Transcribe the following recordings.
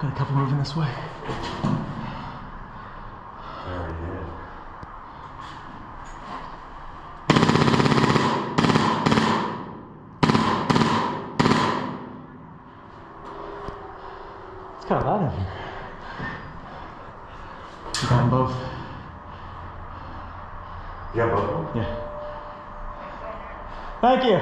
Got a couple moving this way. It's kind of loud in here. You got them both. You got both of them? Yeah. Thank you.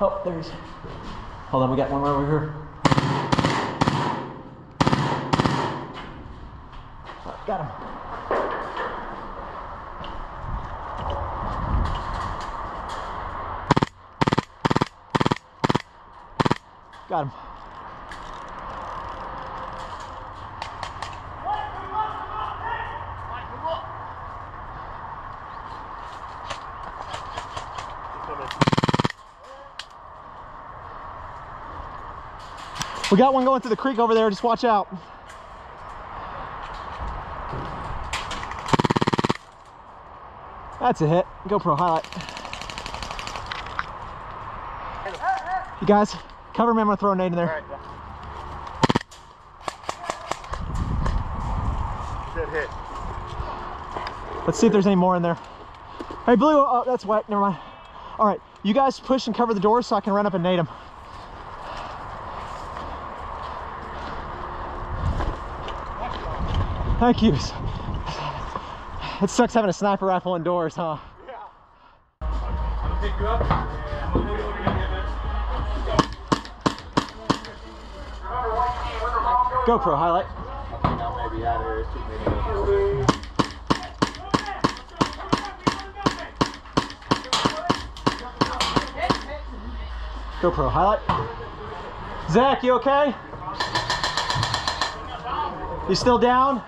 Oh, there he is. Hold on, we got one more over here. Oh, got him. Got him. We got one going through the creek over there. Just watch out. That's a hit. GoPro highlight. You guys. Cover me, I'm gonna throw a nade in there. Right, yeah. Good hit. Let's see if there's any more in there. Hey, Blue, oh, that's white, never mind. All right, you guys push and cover the door so I can run up and nade him. Thank you. It sucks having a sniper rifle indoors, huh? Yeah. I'll pick you up. GoPro highlight. I think I may be out of here. GoPro highlight. Zach, you okay? You still down?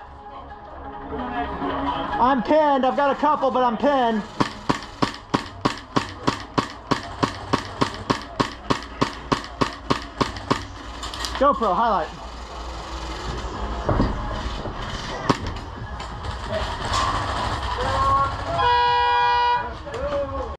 I'm pinned. I've got a couple, but I'm pinned. GoPro highlight.